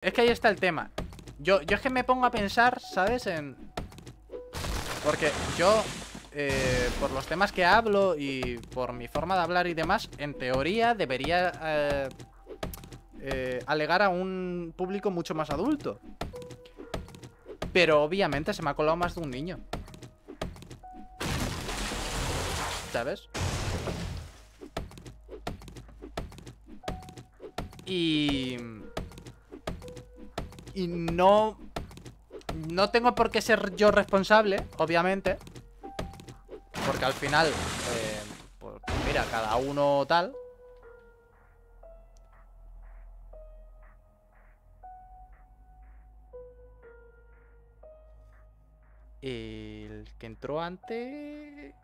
Es que ahí está el tema. Yo es que me pongo a pensar, ¿sabes? Porque yo, por los temas que hablo y por mi forma de hablar y demás, en teoría debería alegar a un público mucho más adulto. Pero obviamente se me ha colado más de un niño, ¿sabes? Y no tengo por qué ser yo responsable, obviamente, porque al final, pues mira, cada uno tal. El que entró antes...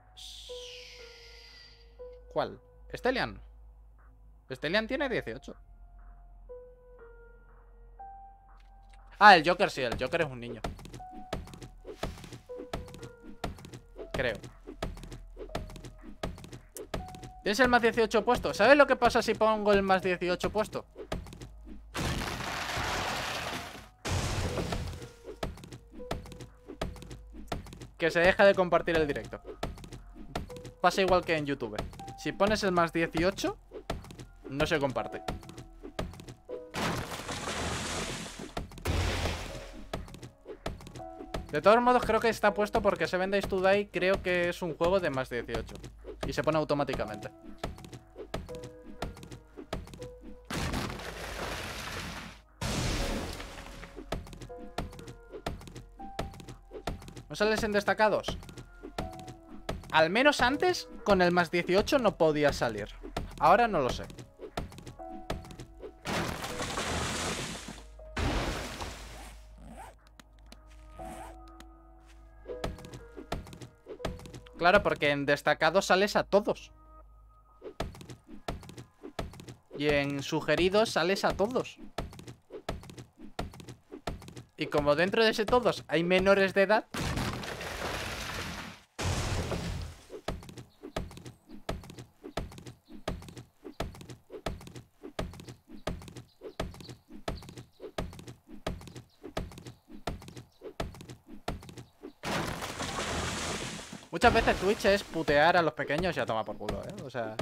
¿Cuál? Estelian. Estelian tiene 18. Ah, el Joker sí, el Joker es un niño. Creo. ¿Tienes el más 18 puesto? ¿Sabes lo que pasa si pongo el más 18 puesto? Que se deja de compartir el directo. Pasa igual que en YouTube. Si pones el más 18, no se comparte. De todos modos, creo que está puesto porque 7 Days to Die creo que es un juego de más 18. Y se pone automáticamente. ¿No sales en destacados? Al menos antes, con el más 18 no podía salir. Ahora no lo sé. Claro, porque en destacados sales a todos. Y en sugeridos sales a todos. Y como dentro de ese todos hay menores de edad... Muchas veces Twitch es putear a los pequeños y a tomar por culo, ¿eh? O sea...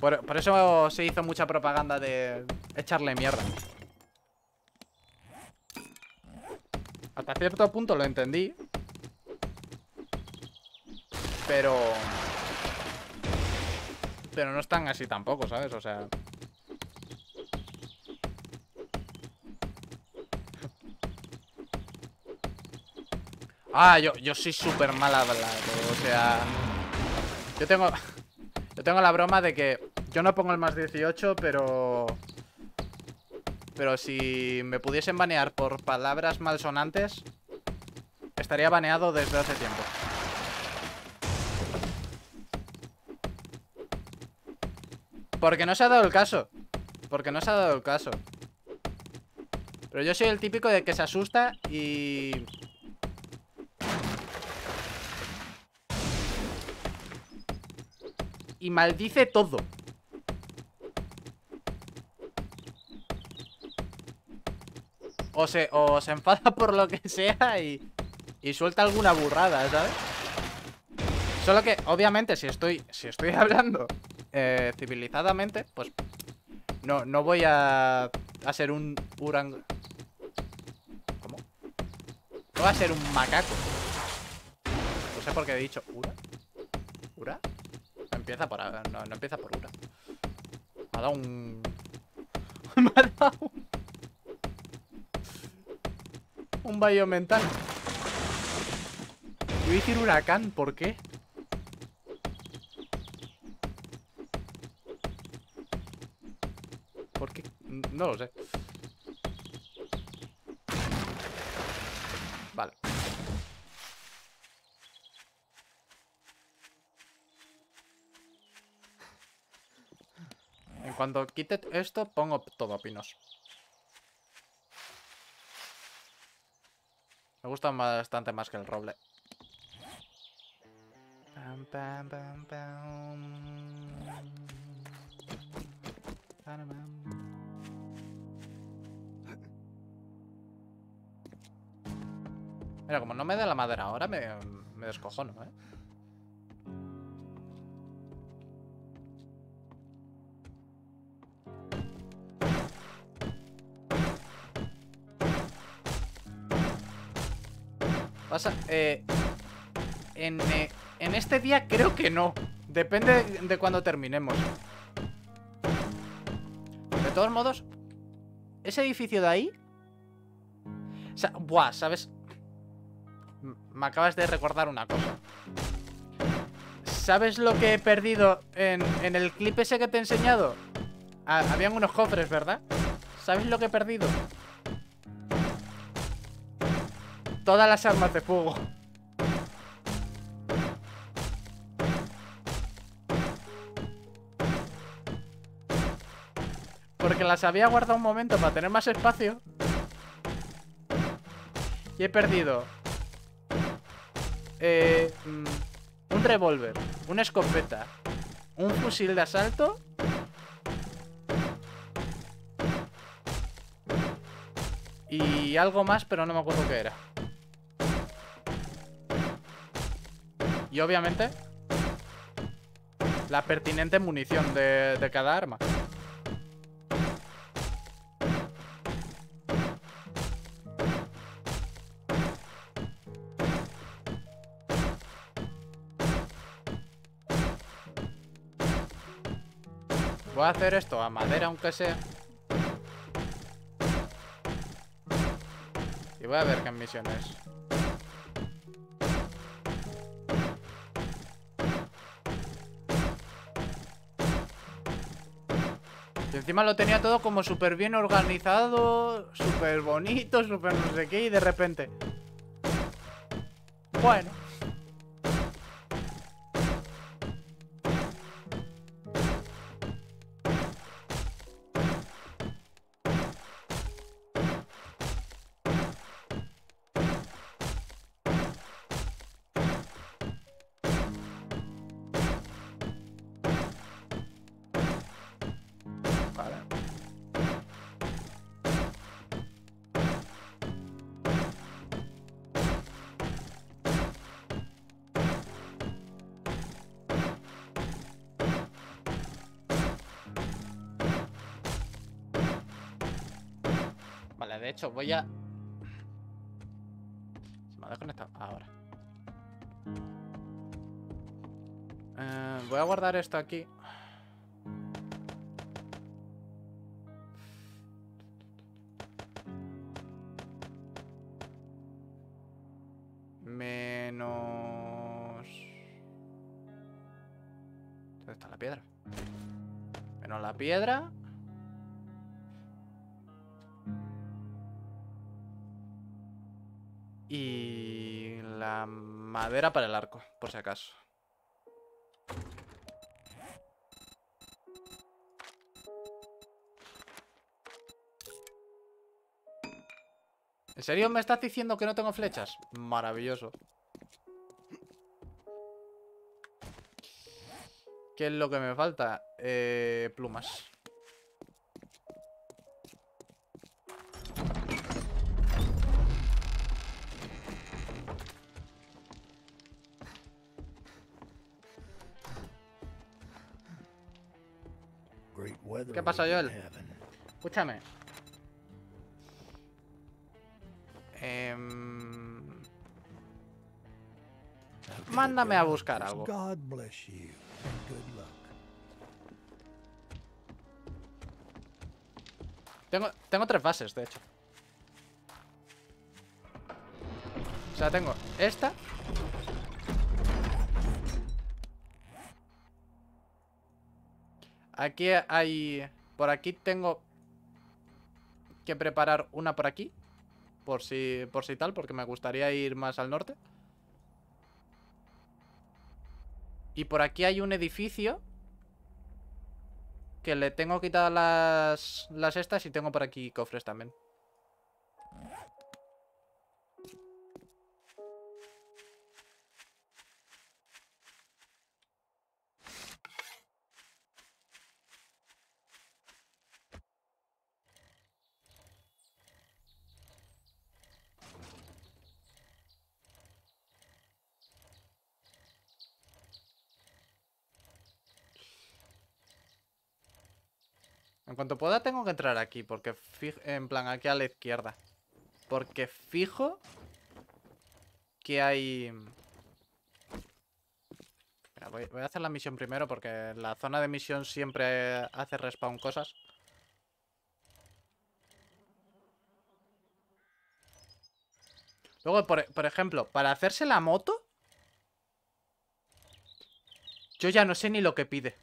Por eso se hizo mucha propaganda de echarle mierda. Hasta cierto punto lo entendí. Pero no es tan así tampoco, ¿sabes? O sea... Ah, yo soy súper mal hablado, o sea... Yo tengo la broma de que yo no pongo el más 18, pero... Pero si me pudiesen banear por palabras malsonantes, estaría baneado desde hace tiempo. Porque no se ha dado el caso. Porque no se ha dado el caso. Pero yo soy el típico de que se asusta y... Y maldice todo. O se enfada por lo que sea y suelta alguna burrada, ¿sabes? Solo que, obviamente, si estoy hablando civilizadamente, pues no voy a ser un urang... ¿Cómo? No voy a ser un macaco. No sé por qué he dicho ura. ¿Ura? No empieza por una. Me ha dado un... Me ha dado un... Un baño mental. Yo iba a decir huracán, ¿por qué? ¿Por qué? No lo sé. Vale. Cuando quite esto, pongo todo pinos. Me gusta bastante más que el roble. Mira, como no me da la madera ahora, me descojono, ¿eh? Pasa, en este día creo que no. Depende de cuando terminemos. De todos modos, ese edificio de ahí... O sea, buah, ¿sabes? Me acabas de recordar una cosa. ¿Sabes lo que he perdido en el clip ese que te he enseñado? Habían unos cofres, ¿verdad? ¿Sabes lo que he perdido? Todas las armas de fuego. Porque las había guardado un momento para tener más espacio. Y he perdido... un revólver, una escopeta, un fusil de asalto... Y algo más, pero no me acuerdo qué era. Y obviamente la pertinente munición de cada arma. Voy a hacer esto a madera aunque sea. Y voy a ver qué misiones. Encima lo tenía todo como súper bien organizado, súper bonito, súper no sé qué, y de repente... Bueno. De hecho, voy a... Se me ha desconectado ahora. Voy a guardar esto aquí. Menos... ¿Dónde está la piedra? Menos la piedra... Y la madera para el arco, por si acaso. ¿En serio me estás diciendo que no tengo flechas? Maravilloso. ¿Qué es lo que me falta? Plumas. ¿Qué pasa, Joel? Escúchame. Mándame a buscar algo. Tengo tres bases, de hecho. O sea, tengo esta. Aquí hay... Por aquí tengo que preparar una por aquí. Por si tal, porque me gustaría ir más al norte. Y por aquí hay un edificio que le tengo quitadas las estas y tengo por aquí cofres también. En cuanto pueda tengo que entrar aquí, porque fijo, en plan aquí a la izquierda. Porque fijo que hay... Mira, voy a hacer la misión primero, porque la zona de misión siempre hace respawn cosas. Luego, por ejemplo, para hacerse la moto, yo ya no sé ni lo que pide.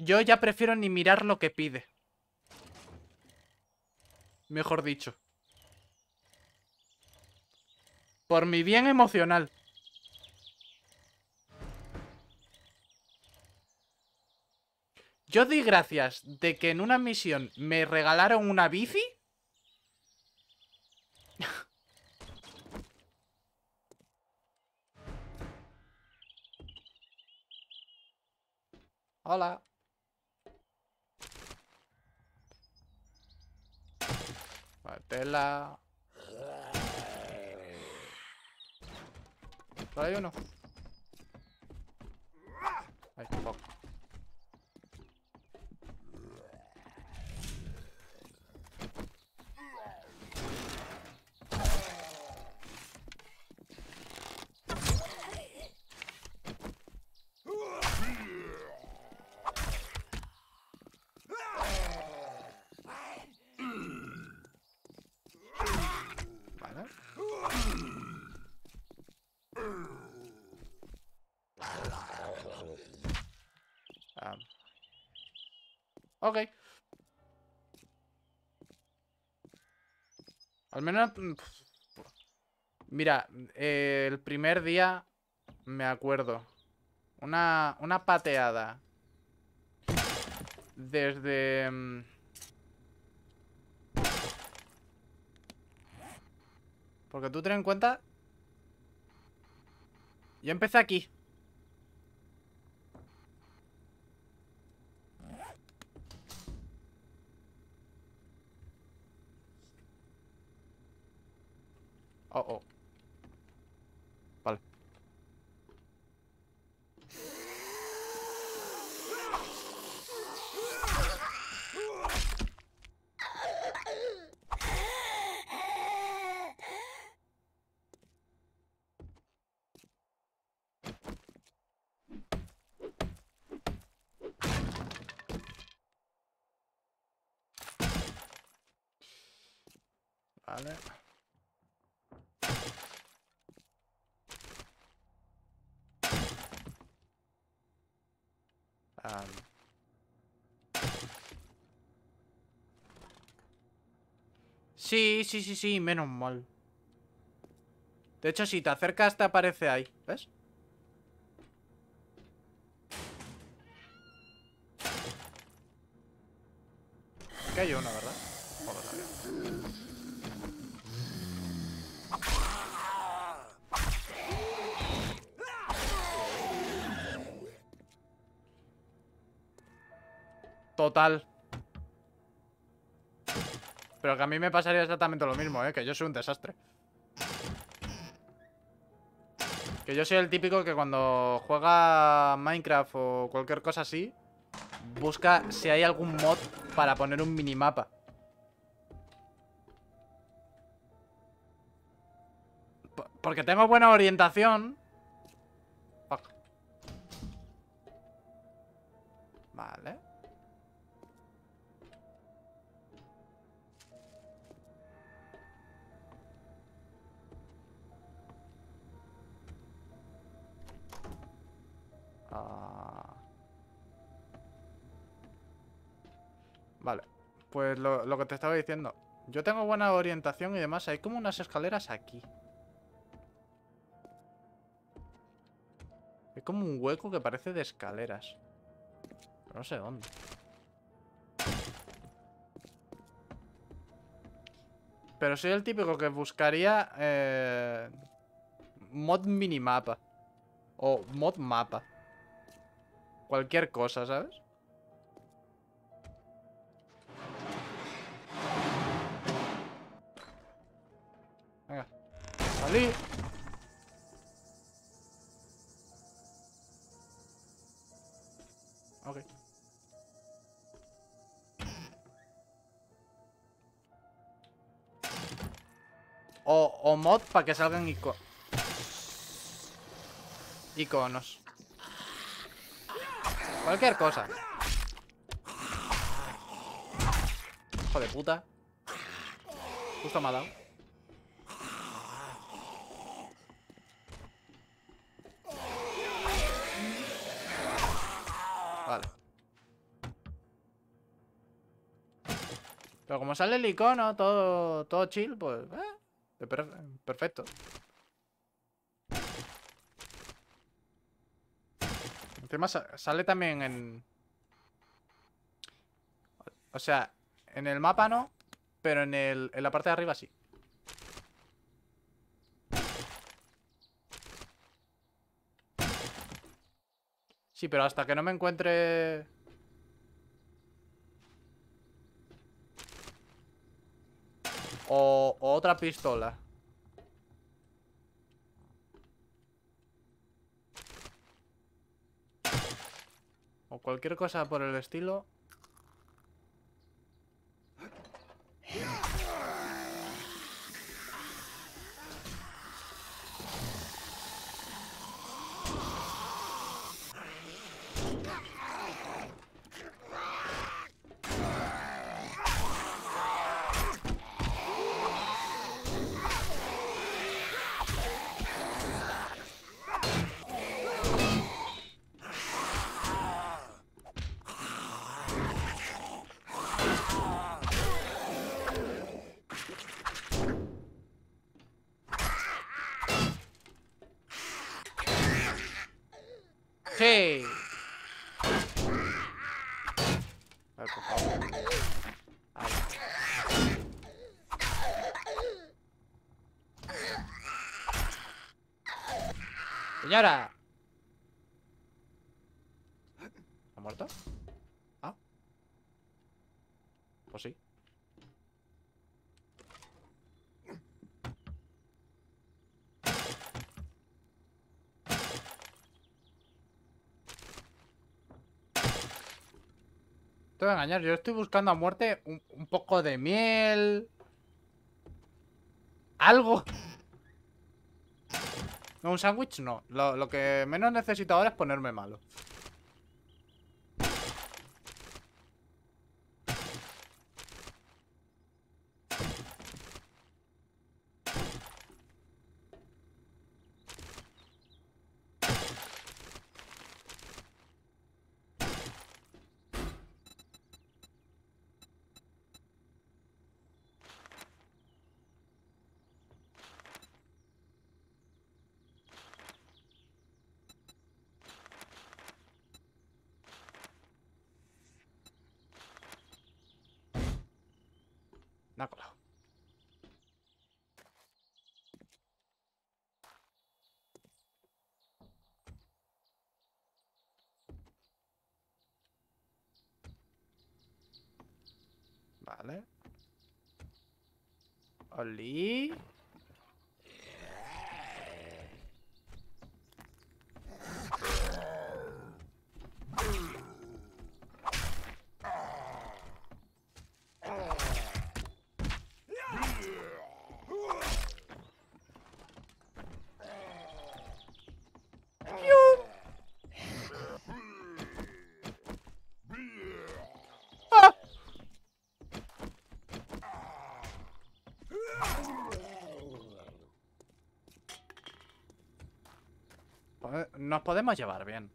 Yo ya prefiero ni mirar lo que pide. Mejor dicho. Por mi bien emocional. Yo di gracias de que en una misión me regalaron una bici. Hola. Tela. ¿Por ahí uno? Ay, fuck. Ok. Al menos... Mira, el primer día me acuerdo. Una pateada. Desde... Porque tú ten en cuenta... Yo empecé aquí. Oh, oh. Vale. Vale. Sí, menos mal. De hecho, si te acercas te aparece ahí, ¿ves? Aquí hay uno, ¿verdad? Total. Pero que a mí me pasaría exactamente lo mismo, ¿eh? Que yo soy un desastre. Que yo soy el típico que cuando juega Minecraft o cualquier cosa así, busca si hay algún mod para poner un minimapa. Porque tengo buena orientación. Fuck. Vale. Vale, pues lo que te estaba diciendo. Yo tengo buena orientación y demás. Hay como unas escaleras aquí. Hay como un hueco que parece de escaleras. No sé dónde. Pero soy el típico que buscaría mod minimapa o mod mapa. Cualquier cosa, ¿sabes? Venga. ¡Salí! Ok. o mod para que salgan iconos. Cualquier cosa. Hijo de puta. Justo me ha dado. Vale. Pero como sale el icono, todo chill, pues... perfecto. Encima sale también en... O sea, en el mapa no, pero en la parte de arriba sí. Sí, pero hasta que no me encuentre... O otra pistola. O cualquier cosa por el estilo. Sí. A ver, por favor. A ver. Señora. ¿Ha muerto? Ah. Pues sí. Te voy a engañar, yo estoy buscando a muerte un poco de miel. Algo. No, un sándwich no. Lo que menos necesito ahora es ponerme malo. Vale. Oli. Nos podemos llevar bien.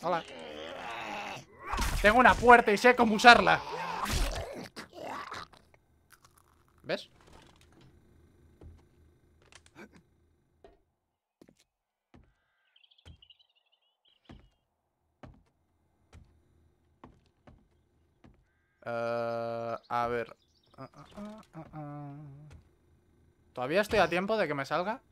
Hola. Tengo una puerta y sé cómo usarla. ¿Ves? A ver. Todavía estoy a tiempo de que me salga.